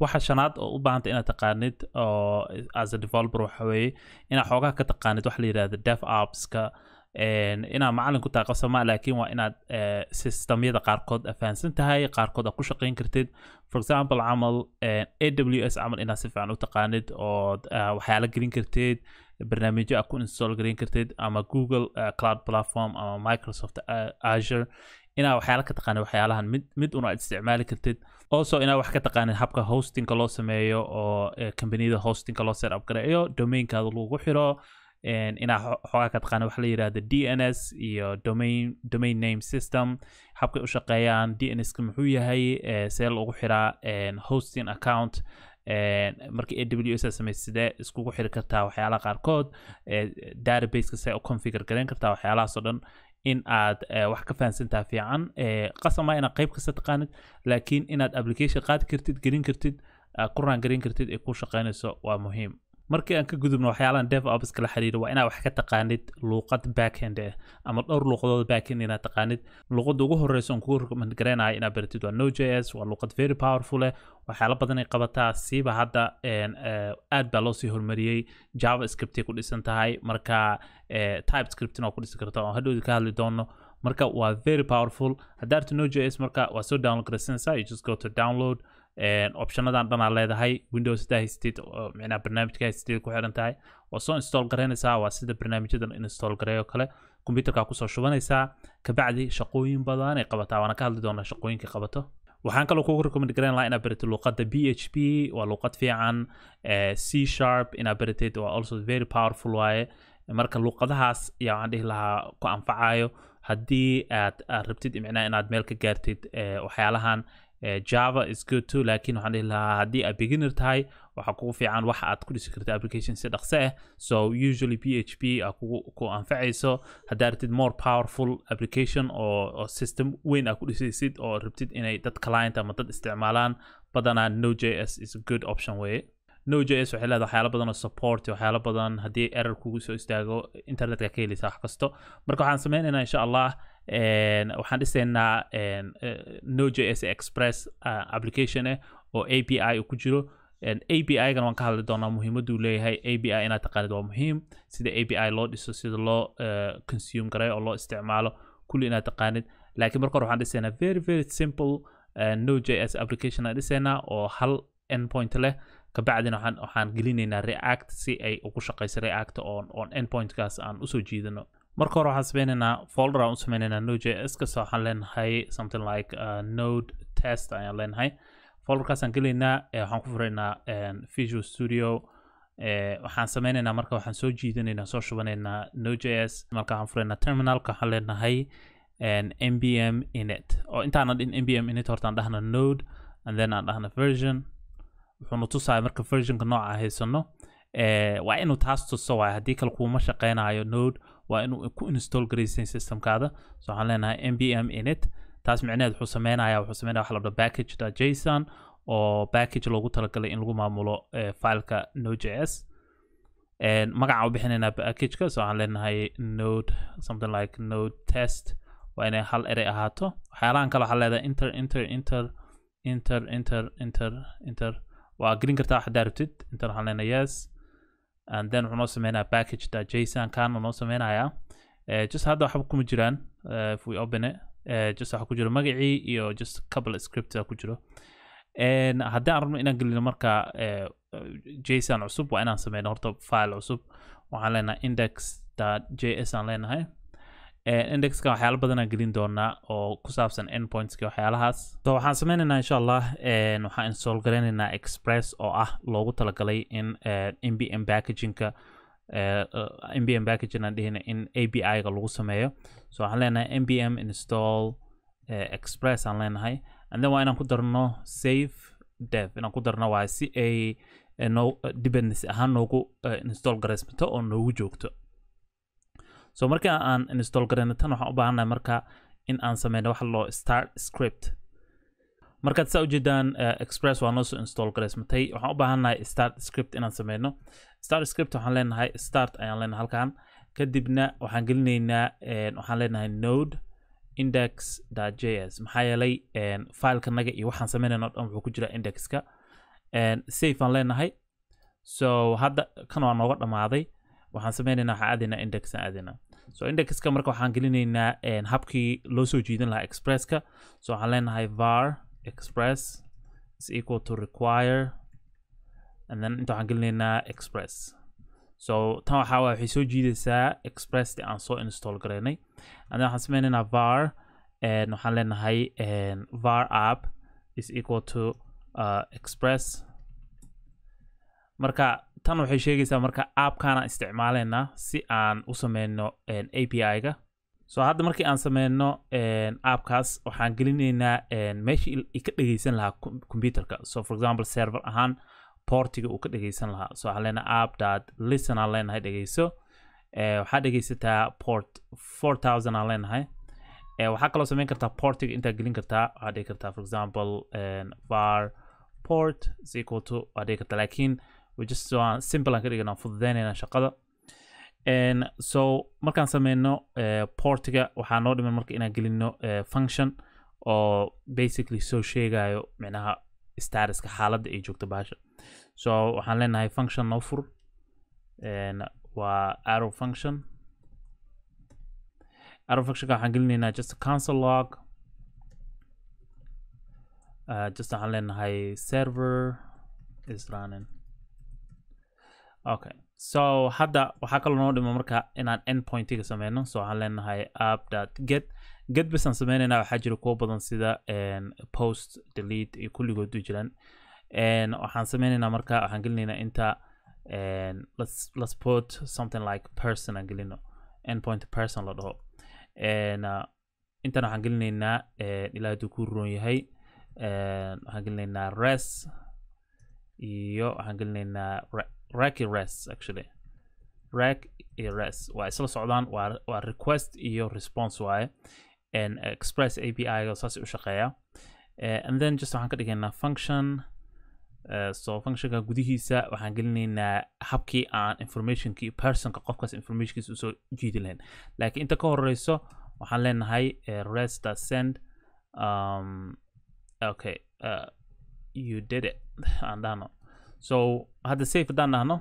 waxa shanaad oo u baahantahay inaad taqaanid oo as a developer waxa weeye inaad xogaha ka taqaanid waxa la yiraahdo dev apps ka inaad macalin ku taaqasama laakiin waa inaad systemyada qaarkood afaansan tahay qaarkood ku shaqayn kartid for example amal AWS amal inaad si fiican u taqaanid oo waxyaalo gelin kartid barnaamijyo aad ku install gelin kartid ama Google Cloud Platform ama Microsoft Azure ina waxyaalo ka taqaan waxyaalahan mid una isticmaali kartid also ina wax ka taqaan habka hosting ka loo sameeyo oo companyada hosting ka loo set up gareeyo domain ka lagu xiro ina xogaa ka taqaan wax la yiraahdo DNS iyo domain name system habka u shaqeeyaan DNS ka muxuu yahay seel lagu xiraa hosting account markii AWS sameysay isku xiri kartaa waxyaalaha qaarkood database ka soo configure garan kartaa waxyaalahaas oo dhan in aad wax ka fahansantaa fiican qasama ina qayb kasta taqaanid laakiin inaad application qaad kartid gelin kartid ku run garin kartid ee ku shaqeynayso waa muhiim markii aan ka gudubno waxyaalahan DevOps kala xiriira waa inaad wax ka taqaanid luuqad backend ah ama dhowr luuqadood backend inaad taqaanid luuqada ugu horeysa aan ku recommend garanayo inaad baratid waa Node.js waa luuqad very powerful ah waxyaalo badan ay qabataa siiba hadda aad baa loo sii hormariyay JavaScript ay ku dhisan tahay marka TypeScript ina ku dhisan kartaa oo hadhow ka hadli doono marka waa very powerful hadda Node.js marka waa soo download garaysanaysaa you just go to download optionadan dhanaa leedahay Windows dahaysted oo macna barnaamijka haysted ku xiran tahay oo soo install garanaysaa waa sida barnaamijyadan install gareeyo kale computerka ku soo shubanaysaa ka bacdi shaqooyin badan ay qabataa wana ka hadli doona shaqooyinka qabato waxaan kaloo kuugu recommend garanayaa inaad barato luuqadda PHP waa luuqad fiican C# inaad barateed waa also very powerful way marka luuqadahaas yaa aan dhihlaha ku anfacaayo haddii aad rabtid macna inaad meel ka gaartid waxyaalahan Java is good too لكن waxaan leeyahay hadii aad beginner tahay waxa kugu fiican wax aad ku dhisi karto application si dhaqso ah so usually PHP ku anfacayso hadaa rabtid more powerful application oo system weyn aad ku dhisisid oo rabtid inay dad client ama dad isticmaalaan badanaa Node.js is a good option way Node.js waxay leedahay waxyaalo badan oo support waxyaalo badan hadii error kugu soo istaago internetka ka helisa wax kasto marka waxaan sameynaynaa insha Allah waxaan dhisaynaa Node.js Express application oo API ku jiro API ga waan ka hadli doonaa muhiimadda uu leeyahay API inaad taqaanid waa muhiim sida API loo dhiso sida loo consume garay oo loo isticmaalo kulli inaad taqaanid laakiin marka waxaan dhisaynaa very simple Node.js application aan dhisaynaa oo hal endpoint leh kabacdina waxaan gelinaynaa React si ay ugu shaqeyso React on endpoint kaas aan u soo jiidano marka hore waxaan sameynaa folder aan u sameynaa Node.js ka soo waxaan leenahay something like node test ayaan leenahay folder kaas aan gelaynaa waxaan ku furaynaa Visual Studio waxaan sameynaa marka waxaan soo jiidanaynaa soo shubanaynaa Node.js marka waxaan furaynaa terminal ka waxaan leenahay npm init oo intaan npm init horta aan dhahna node and then aan dhahna version wuxuu tusayaa marka version ka nooca haysano waa inuu taas tuso waa hadii kale kuma shaqeynayo node waa inuu ku install garaysan systemkaada soo waxaan leenahay npm init taas macnaheedu wuxuu sameynayaa wax la dhado package.json oo package loogu talagalay in lagu maamulo fileka node.js magaca u bixinayna package ka soo waxaan leenahay node something like node test waa inay hal array ahaato waxyaalahan kale waxaa leedahay enter waa gelin kartaa wax daartid inta waxaan leenahay yes and then wuxuu noo sameynaa package.json kan noo sameynayaa just hadda waxba kuma jiraan if we open it just waxa ku jira magacii iyo just couple scripts ku jiro haddaan rabno inaan gelino marka json cusub waa inaan sameyno horta file cusub waxaan leenahay index.json aan leenahay index ka waxyaalo badan aan gelin doonaa oo ku saabsan endpoints ka waxyaalahaas so waxaan sameynaynaa insha Allah waxaan install garanaynaa Express oo ah loogu talagalay in npm packaging ka npm packaging aan dhihina in API ga lagu sameeyo so waxaan leenahay npm install Express aan leenahay and then waa inaan ku darno save dev inaan ku darno waa si ay dependency ahaan noogu install garaysmato oo noogu joogto so marka aan install garayno tan waxaan u baahanahay marka in aan sameeyno waxa loo start script marka aad soo jeedaan Express waa noo soo install garaysmatay waxaan u baahanahay start script inaan sameeyno start script waxaan leenahay start ayaan leenahay halkan kadibna waxaan gelinaynaa waxaan leenahay node index.js maxaa yeelay filekanaga iyo waxaan sameynayno dhan wuxuu ku jira indexka and save aan leenahay. So hadda kan waa nooga dhamaaday. Waxaan sameeynaa waxa aadina index aadina. So index ka marka waxaan gelinaynaa in habkii loo soo jeedin lahaa express ka. So waxaan leenahay var express is equal to require and then inta waxaan gelinaynaa express. So tan waxa waxay soo jeedaysaa express aan soo install gareynay. And waxaan sameeynaa var and waxaan leenahay var app is equal to express. Marka tan waxay sheegaysaa marka app-kana isticmaaleyna si aan u sameeyno API-ga. So hadda markii aan sameeyno app-kaas waxaan gelinaynaa meeshii uu ka dhageysan lahaa computer-ka. So for example server ahaan portiga uu ka dhageysan lahaa. So waxaan leenahay app.listen aan leenahay dhageyso. Waxaa dhageysataa port 4000 aan leenahay. Waxaa kaloo sameyn kartaa portiga inta gelin kartaa. Waxaa dhigi kartaa for example var port is equal to dhigi kartaa laakiin we just so simple and getting enough for then in a shaqada. And so markaan sameeyno portiga waxaa noo dhiman marka inaan gelino function oo basically soo sheegayo macnaha statuska xaaladda ay joogto baasha. So waxaan leenahay function noo fur and waa arrow function. Arrow function waxaan gelinaynaa just a console log just waxaan leenahay server is running. Okay, so hadda waxaa kaloo noo dhima marka inaan endpoint-iga sameeyno. So waxaan leenahay app.get. Get bisan sameynayna waxaa jira kuwo badan sida post, delete iyo kulligood u jiraan. Waxaan sameynayna marka waxaan gelinaynaa inta let's put something like person aan gelino. Endpoint person la dhaho. Intan waxaan gelinaynaa ilaa hadduu ku roon yahay. Waxaan gelinaynaa res iyo waxaan gelinaynaa rack res actually rack res waa isla socdaan waa request iyo response waaye and express API oo saasi u shaqeeya and then just waxaan ka dhigaynaa function so functionka gudihiisa waxaan gelinaynaa habkii aan informationkii personka qofkaas informationkiisa u soo jiidi lahayn laakiin inta ka horeyso waxaan leenahay res.send okay you did it aan dhahno. So had the save done no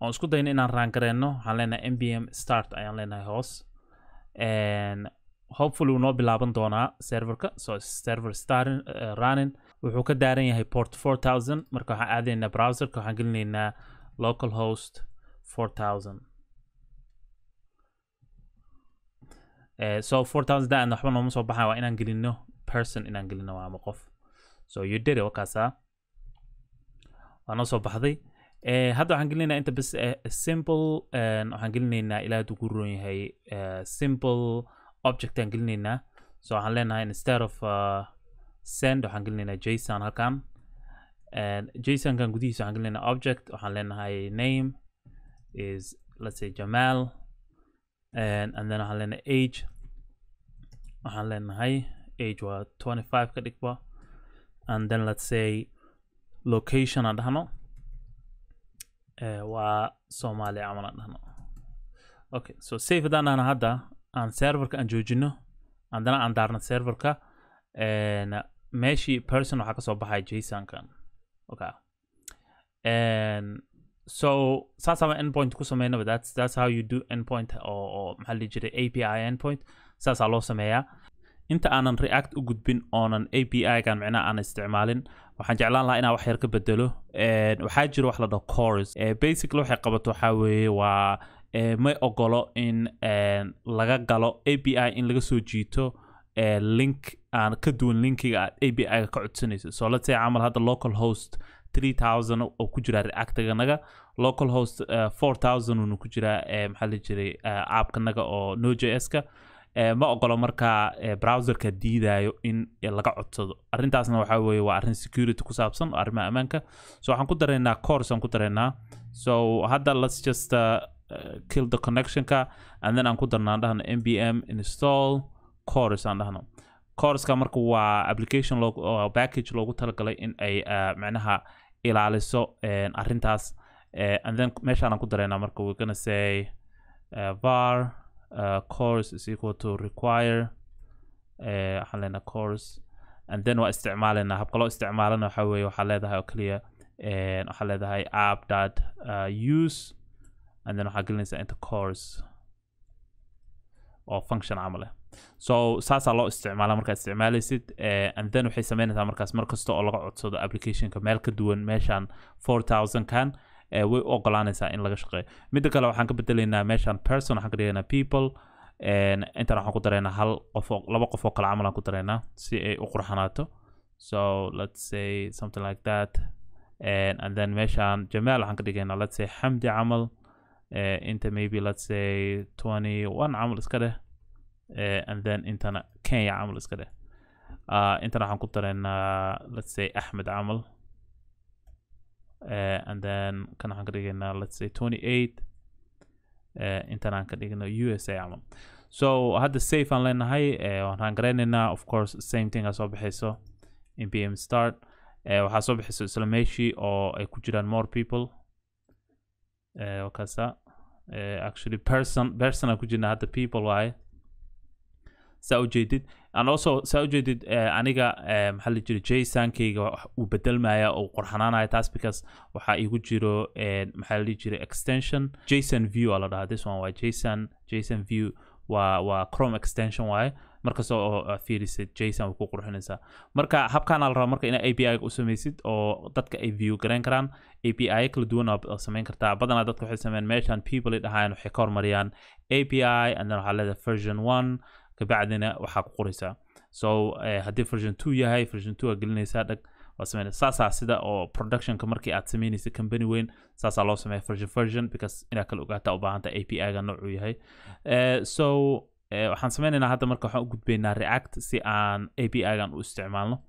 on school day in rankareno halena mbm start ayalena host and hopefully we'll not be laban dona server ka. So server starting running wuxuu ka daaran yahay port 4000 marka waxa aadayna browser ka waxaan gelinayna localhost 4000 so 4000 daan waxba nooma soo baxaa waa inaan gelino person inaan gelino ama qof so you did it wakasa وأنا بحضي هذا هنقلنا أنت بس simple هنقلنا إلى تقولون هي simple object هنقلنا so هنقلنا instead of send هنقلنا JSON هكام JSON كان قديس هنقلنا object هنقلنا هي name is let's say Jamal and then هنقلنا age هنقلنا هي age was 25 كدقبا and then let's say location aan dhahno waa Soomaaliya camal aan dhahno. Okay, so save daan aan hadda aan serverka aan joojino andana aan daarna serverka meeshii person waxaa ka soo baxay JSON-kan. Okay, and so saasama endpoint ku sameeyno that's how you do endpoint or maxaa la jiray API endpoint saasaa loo sameeyaa. Inta aanan React u gudbin oonan API-gan macnaa aan isticmaalin waxaan jeclaan lahaa inaan wax yar ka bedelo waxaa jira wax la dhaho CORS basically waxay qabato waxa weeye waa ma ogolo in laga galo API in laga soo jiito link aan ka duwan linkiga aad API-ga ka codsanayso so let's say camal hadda localhost 3000 oo ku jira React-ganaga localhost 4000 oo ku jira maxaa la jiray app-ganaga oo Node.js-ka ma ogolo marka browser-ka diidayo in laga codsado arintaasna waxa weeye waa arin security ku saabsan oo arrimaha amaanka so waxaan ku dareynaa CORS aan ku dareynaa so hadda let's just kill the connection-ka and then aan ku darnaa dhahno npm install CORS aan dhahno CORS-ka marka waa application loogu package loogu talagalay in ay macnaha ilaaliso arintaas and then meeshaan aan ku dareynaa marka we're gonna say var CORS is equal to require CORS and then واستعمالنا هبقلو استعمالنا حوي وحلاد هاي وكلية and حلاد هاي app dot use and then حقلنا into course or function عمله so ساس الله استعماله مركز استعماله ست and then وحي سمينة مركز تو الله قعد صد application كمال كدون ماشان 4000 كان way أقلانسا إن لغشقة مدك لو حنك بدلنا ماشان person حنك دينا people أنت راح نقدرنا هل أفوق لبقى أفوق العمل نقدرنا سي أقرحناته so let's say something like that and then مشان جمال حنك دينا let's say حمدي عمل أنت maybe let's say 21 عمل إسكده and then أنت كين عمل إسكده أنت راح نقدرنا let's say أحمد عمل and then كان حنك دينا let's say 28 internet USA عمل. So هذا safe online هاي ونحن of course same thing as بحسه in PM start وحسب بحسه سلماشي أو يكون more people وكذا actually person يكون هذا people why سأوجدت and also سأوجدت أنيجا محل جري JSON كي وبدل معايا أو قرحنانا هاي تاس because وحيقول جرو محل جري extension JSON view على ده this one واي JSON view و Chrome extension واي مركز أو في ريست JSON وكو قرحنسا مركا هب كان على مركا إن API أسميسيد أو دتك أي view كران API كل دونا بسمين كرتا بدنا دتك حسمين ماشان people إذا هاي نحكار مريان API عندنا على version 1 كبعدنا وحقوريسا so هدي version 2 ياهي version 2 قلنا سادك واسمين ساسا سدا أو production كمركي أتسميني سي company وين ساسا لو سمين version because إنا كل وقت أوبا أنت API نوع ياهي so وحنسمين إن هذا مركي حقود بينا React سي عن API واستعمالنا